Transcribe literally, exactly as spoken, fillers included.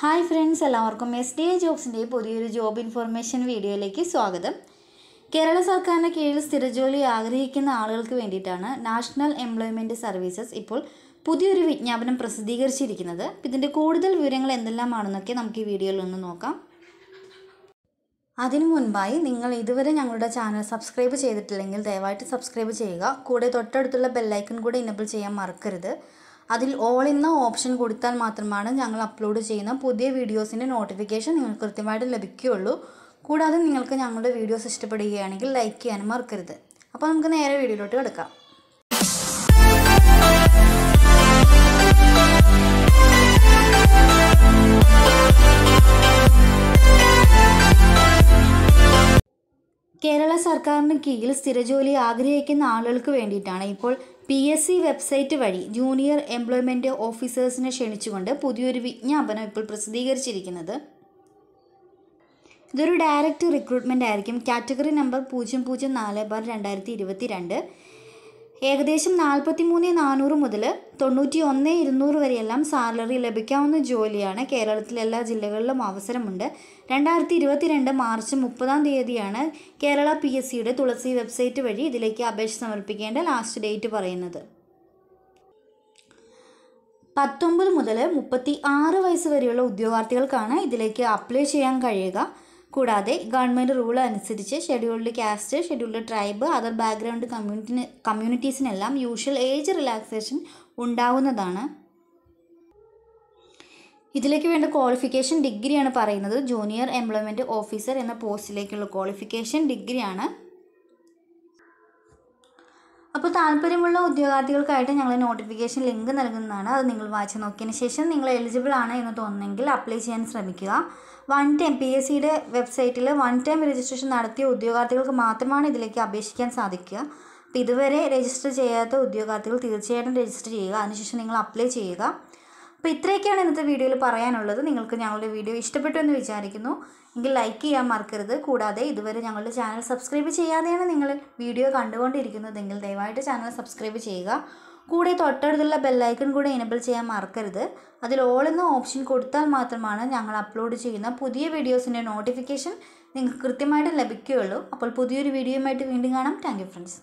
Hi friends, എല്ലാവർക്കും S D I ജോബ്സിൻ്റെ പുതിയൊരു ജോബ് ഇൻഫോർമേഷൻ വീഡിയോയിലേക്ക് സ്വാഗതം. കേരള സർക്കാരിൻ്റെ കീഴിൽ സ്ഥിരജോലി ആഗ്രഹിക്കുന്ന ആളുകൾക്ക് വേണ്ടിയിട്ടാണ് നാഷണൽ എംപ്ലോയ്മെൻറ്റ് സർവീസസ് ഇപ്പോൾ പുതിയൊരു വിജ്ഞാപനം പ്രസിദ്ധീകരിച്ചിരിക്കുന്നത്. ഇതിൻ്റെ കൂടുതൽ വിവരങ്ങൾ എന്തെല്ലാമാണെന്നൊക്കെ നമുക്ക് ഈ വീഡിയോയിൽ ഒന്ന് നോക്കാം. അതിനു മുൻപായി നിങ്ങൾ ഇതുവരെ ഞങ്ങളുടെ ചാനൽ സബ്സ്ക്രൈബ് ചെയ്തിട്ടില്ലെങ്കിൽ ദയവായിട്ട് സബ്സ്ക്രൈബ് ചെയ്യുക. കൂടെ തൊട്ടടുത്തുള്ള ബെല്ലൈക്കൺ കൂടെ എനേബിൾ ചെയ്യാൻ മറക്കരുത്. അതിൽ ഓൾ എന്ന ഓപ്ഷൻ കൊടുത്താൽ മാത്രമാണ് ഞങ്ങൾ അപ്ലോഡ് ചെയ്യുന്ന പുതിയ വീഡിയോസിൻ്റെ നോട്ടിഫിക്കേഷൻ നിങ്ങൾക്ക് കൃത്യമായിട്ട് ലഭിക്കുകയുള്ളൂ. കൂടാതെ നിങ്ങൾക്ക് ഞങ്ങളുടെ വീഡിയോസ് ഇഷ്ടപ്പെടുകയാണെങ്കിൽ ലൈക്ക് ചെയ്യാനും മറക്കരുത്. അപ്പോൾ നമുക്ക് നേരെ വീഡിയോയിലോട്ട് കിടക്കാം. കേരള സർക്കാരിന് കീഴിൽ സ്ഥിരജോലി ആഗ്രഹിക്കുന്ന ആളുകൾക്ക് വേണ്ടിയിട്ടാണ് ഇപ്പോൾ പി എസ് സി വെബ്സൈറ്റ് വഴി ജൂനിയർ എംപ്ലോയ്മെൻറ്റ് ഓഫീസേഴ്സിനെ ക്ഷണിച്ചുകൊണ്ട് പുതിയൊരു വിജ്ഞാപനം ഇപ്പോൾ പ്രസിദ്ധീകരിച്ചിരിക്കുന്നത്. ഇതൊരു ഡയറക്റ്റ് റിക്രൂട്ട്മെൻ്റ് ആയിരിക്കും. കാറ്റഗറി നമ്പർ പൂജ്യം പൂജ്യം നാല് ബാർ രണ്ടായിരത്തി ഇരുപത്തി രണ്ട്. ഏകദേശം നാൽപ്പത്തി മൂന്ന് നാനൂറ് മുതൽ തൊണ്ണൂറ്റി ഒന്ന് ഇരുന്നൂറ് വരെയെല്ലാം സാലറി ലഭിക്കാവുന്ന ജോലിയാണ്. കേരളത്തിലെ എല്ലാ ജില്ലകളിലും അവസരമുണ്ട്. രണ്ടായിരത്തി ഇരുപത്തി രണ്ട് മാർച്ച് മുപ്പതാം തീയതിയാണ് കേരള പി എസ് സിയുടെ തുളസി വെബ്സൈറ്റ് വഴി ഇതിലേക്ക് അപേക്ഷ സമർപ്പിക്കേണ്ട ലാസ്റ്റ് ഡേറ്റ് പറയുന്നത്. പത്തൊമ്പത് മുതൽ മുപ്പത്തി ആറ് വയസ്സ് വരെയുള്ള ഉദ്യോഗാർത്ഥികൾക്കാണ് ഇതിലേക്ക് അപ്ലൈ ചെയ്യാൻ കഴിയുക. കൂടാതെ ഗവൺമെൻറ് റൂൾ അനുസരിച്ച് scheduled caste, scheduled tribe, other background community കമ്മ്യൂണിറ്റീസിനെല്ലാം യൂഷ്വൽ ഏജ് റിലാക്സേഷൻ ഉണ്ടാവുന്നതാണ്. ഇതിലേക്ക് വേണ്ട ക്വാളിഫിക്കേഷൻ ഡിഗ്രിയാണ് പറയുന്നത്. ജൂനിയർ എംപ്ലോയ്മെൻറ്റ് ഓഫീസർ എന്ന പോസ്റ്റിലേക്കുള്ള ക്വാളിഫിക്കേഷൻ ഡിഗ്രിയാണ്. അപ്പോൾ താല്പര്യമുള്ള ഉദ്യോഗാർത്ഥികൾക്കായിട്ട് ഞങ്ങൾ നോട്ടിഫിക്കേഷൻ ലിങ്ക് നൽകുന്നതാണ്. അത് നിങ്ങൾ വായിച്ച് നോക്കിയതിന് ശേഷം നിങ്ങൾ എലിജിബിൾ ആണ് എന്ന് തോന്നുന്നെങ്കിൽ അപ്ലൈ ചെയ്യാൻ ശ്രമിക്കുക. വൺ ടൈം പി എസ് സിയുടെ വെബ്സൈറ്റിൽ വൺ ടൈം രജിസ്ട്രേഷൻ നടത്തിയ ഉദ്യോഗാർത്ഥികൾക്ക് മാത്രമാണ് ഇതിലേക്ക് അപേക്ഷിക്കാൻ സാധിക്കുക. അപ്പോൾ ഇതുവരെ രജിസ്റ്റർ ചെയ്യാത്ത ഉദ്യോഗാർത്ഥികൾ തീർച്ചയായിട്ടും രജിസ്റ്റർ ചെയ്യുക. അതിനുശേഷം നിങ്ങൾ അപ്ലൈ ചെയ്യുക. അപ്പോൾ ഇത്രയൊക്കെയാണ് ഇന്നത്തെ വീഡിയോയിൽ പറയാനുള്ളത്. നിങ്ങൾക്ക് ഞങ്ങളുടെ വീഡിയോ ഇഷ്ടപ്പെട്ടു എന്ന് വിചാരിക്കുന്നു എങ്കിൽ ലൈക്ക് ചെയ്യാൻ മറക്കരുത്. കൂടാതെ ഇതുവരെ ഞങ്ങളുടെ ചാനൽ സബ്സ്ക്രൈബ് ചെയ്യാതെയാണ് നിങ്ങൾ വീഡിയോ കണ്ടുകൊണ്ടിരിക്കുന്നതെങ്കിൽ ദയവായിട്ട് ചാനൽ സബ്സ്ക്രൈബ് ചെയ്യുക. കൂടെ തൊട്ടടുത്തുള്ള ബെല്ലൈക്കൺ കൂടെ എനേബിൾ ചെയ്യാൻ മറക്കരുത്. അതിൽ ഓൾ എന്ന ഓപ്ഷൻ കൊടുത്താൽ മാത്രമാണ് ഞങ്ങൾ അപ്ലോഡ് ചെയ്യുന്ന പുതിയ വീഡിയോസിൻ്റെ നോട്ടിഫിക്കേഷൻ നിങ്ങൾക്ക് കൃത്യമായിട്ട് ലഭിക്കുകയുള്ളൂ. അപ്പോൾ പുതിയൊരു വീഡിയോയുമായിട്ട് വീണ്ടും കാണാം. Thank you friends.